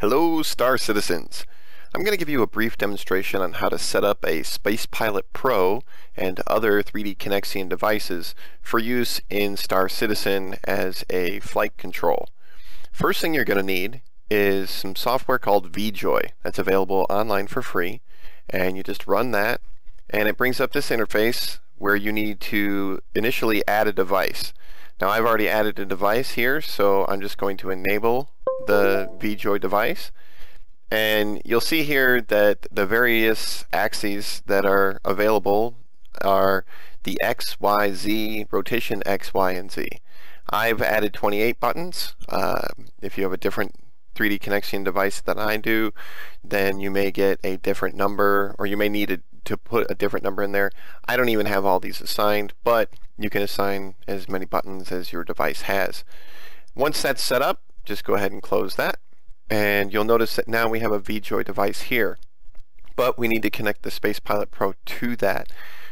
Hello Star Citizens! I'm going to give you a brief demonstration on how to set up a Space Pilot Pro and other 3Dconnexion devices for use in Star Citizen as a flight control. First thing you're going to need is some software called vJoy that's available online for free, and you just run that and it brings up this interface where you need to initially add a device. Now I've already added a device here, so I'm just going to enable the vJoy device, and you'll see here that the various axes that are available are the X, Y, Z, rotation X, Y, and Z. I've added 28 buttons. If you have a different 3Dconnexion device than I do, then you may get a different number, or you may need to put a different number in there. I don't even have all these assigned, but you can assign as many buttons as your device has. Once that's set up, just go ahead and close that, and you'll notice that now we have a vJoy device here, but we need to connect the Space Pilot Pro to that.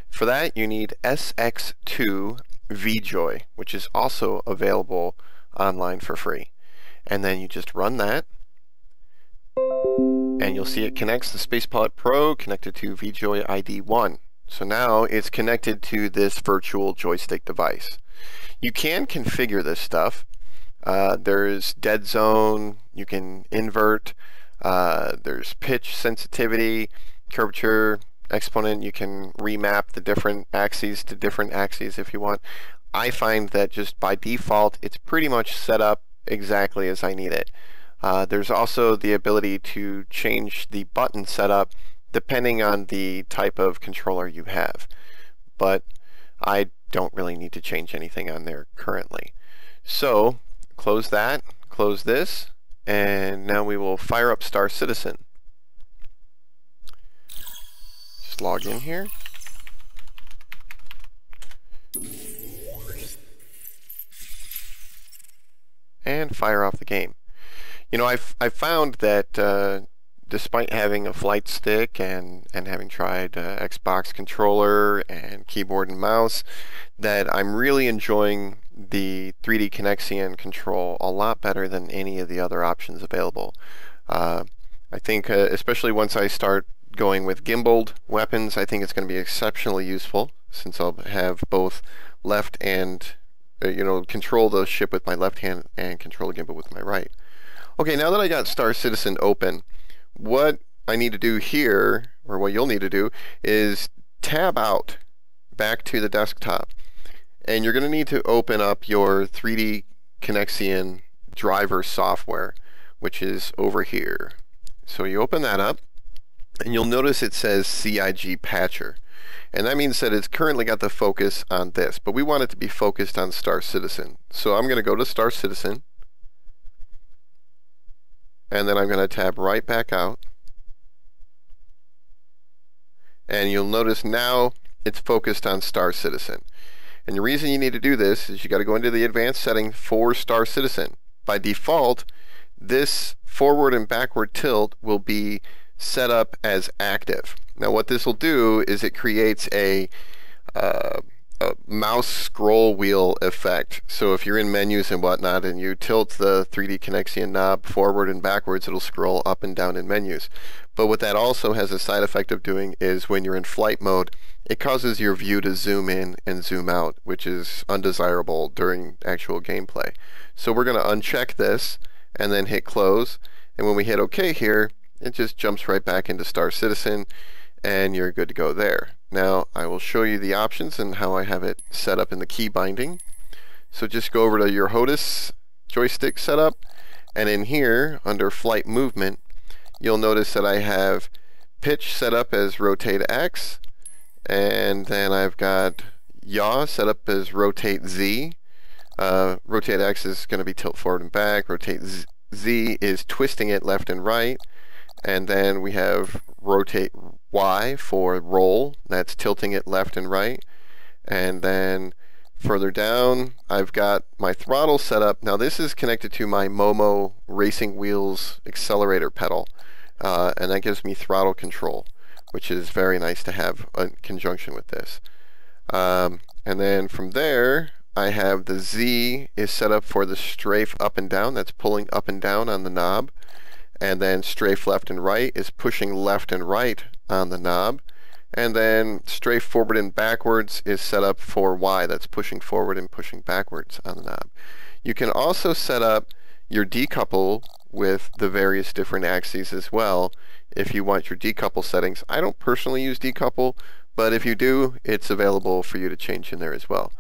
For that, you need SX2 VJOY, which is also available online for free. And then you just run that, and you'll see it connects the Space Pilot Pro connected to vJoy ID1. So now it's connected to this virtual joystick device. You can configure this stuff. There's dead zone, you can invert, there's pitch sensitivity, curvature, exponent. You can remap the different axes to different axes if you want. I find that just by default it's pretty much set up exactly as I need it. There's also the ability to change the button setup depending on the type of controller you have, but I don't really need to change anything on there currently. So close that, close this, and now we will fire up Star Citizen. Just log in here. And fire off the game. You know, I've found that despite having a flight stick and having tried Xbox controller and keyboard and mouse, that I'm really enjoying the 3Dconnexion control a lot better than any of the other options available. I think especially once I start going with gimbaled weapons, I think it's going to be exceptionally useful, since I'll have both left and, you know, control the ship with my left hand and control the gimbal with my right. Okay, now that I got Star Citizen open, what I need to do here, or what you'll need to do, is tab out back to the desktop. And you're going to need to open up your 3Dconnexion driver software, which is over here. So you open that up, and you'll notice it says CIG Patcher. And that means that it's currently got the focus on this, but we want it to be focused on Star Citizen. So I'm going to go to Star Citizen, and then I'm going to tab right back out. And you'll notice now it's focused on Star Citizen. And the reason you need to do this is you got to go into the advanced setting for Star Citizen. By default, this forward and backward tilt will be set up as active. Now what this will do is it creates a mouse scroll wheel effect. So if you're in menus and whatnot and you tilt the 3Dconnexion knob forward and backwards, it'll scroll up and down in menus. But what that also has a side effect of doing is when you're in flight mode, it causes your view to zoom in and zoom out, which is undesirable during actual gameplay. So we're going to uncheck this and then hit close. And when we hit OK here, it just jumps right back into Star Citizen, and you're good to go there. Now I will show you the options and how I have it set up in the key binding. So just go over to your HOTAS joystick setup, and in here under flight movement, you'll notice that I have pitch set up as rotate X, and then I've got yaw set up as rotate Z. Rotate X is going to be tilt forward and back, rotate Z is twisting it left and right, and then we have rotate Y for roll, that's tilting it left and right. And then further down, I've got my throttle set up. Now this is connected to my Momo Racing Wheels accelerator pedal, and that gives me throttle control, which is very nice to have in conjunction with this. And then from there, I have the Z is set up for the strafe up and down, that's pulling up and down on the knob. and then strafe left and right is pushing left and right on the knob, and then strafe forward and backwards is set up for Y, that's pushing forward and pushing backwards on the knob. You can also set up your decouple with the various different axes as well if you want your decouple settings. I don't personally use decouple, but if you do, it's available for you to change in there as well.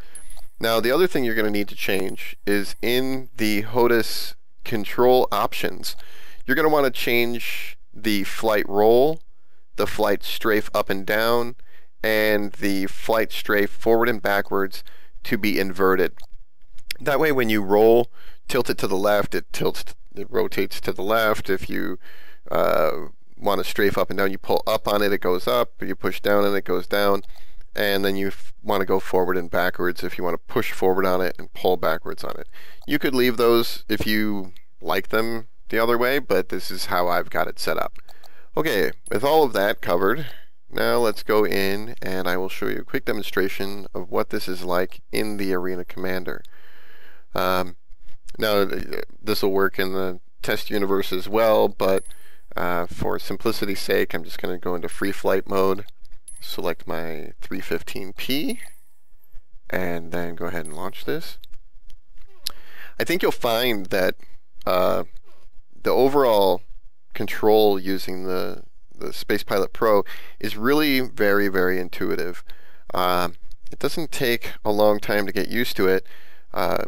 Now the other thing you're going to need to change is in the HOTAS control options, you're going to want to change the flight roll, the flight strafe up and down, and the flight strafe forward and backwards to be inverted. That way when you roll, tilt it to the left, it rotates to the left. If you want to strafe up and down, you pull up on it, it goes up, you push down and it goes down, and then you want to go forward and backwards if you want to push forward on it and pull backwards on it. You could leave those if you like them the other way, but this is how I've got it set up. Okay, with all of that covered, now let's go in and I will show you a quick demonstration of what this is like in the Arena Commander. Now this will work in the test universe as well, but for simplicity's sake I'm just going to go into free flight mode, select my 315P, and then go ahead and launch this. I think you'll find that the overall control using the Space Pilot Pro is really very, very intuitive. It doesn't take a long time to get used to it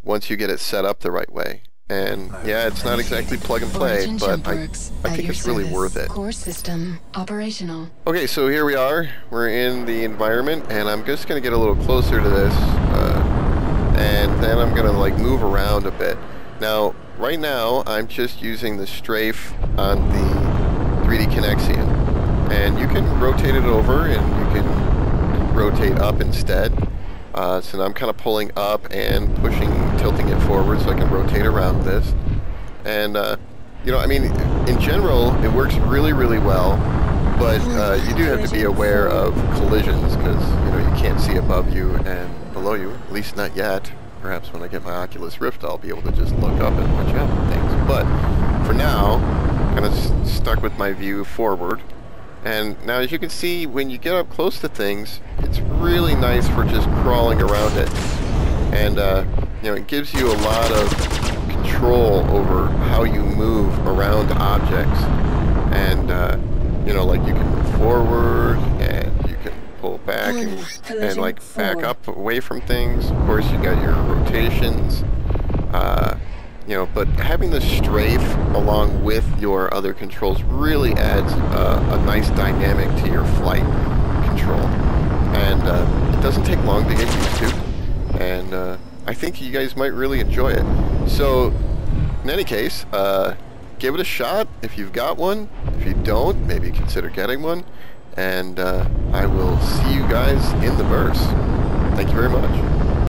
once you get it set up the right way. And yeah, it's not exactly plug and play, but I think it's really worth it. Core system operational. Okay, so here we are. We're in the environment, and I'm just going to get a little closer to this, and then I'm going to like move around a bit. Now, right now, I'm just using the strafe on the 3Dconnexion, and you can rotate it over, and you can rotate up instead. So now I'm kind of pulling up and pushing, tilting it forward so I can rotate around this. And, you know, I mean, in general, it works really well, but you do have to be aware of collisions because, you know, you can't see above you and below you, at least not yet. Perhaps when I get my Oculus Rift, I'll be able to just look up and watch out for things. But for now, I'm kind of stuck with my view forward. And now as you can see, when you get up close to things, it's really nice for just crawling around it. And you know, it gives you a lot of control over how you move around objects. And you know, like you can move forward and you can pull back and like back up away from things. Of course you got your rotations. You know, but having the strafe along with your other controls really adds a nice dynamic to your flight control, and it doesn't take long to get used to, and I think you guys might really enjoy it. So in any case, give it a shot if you've got one. If you don't, maybe consider getting one, and I will see you guys in the verse. Thank you very much.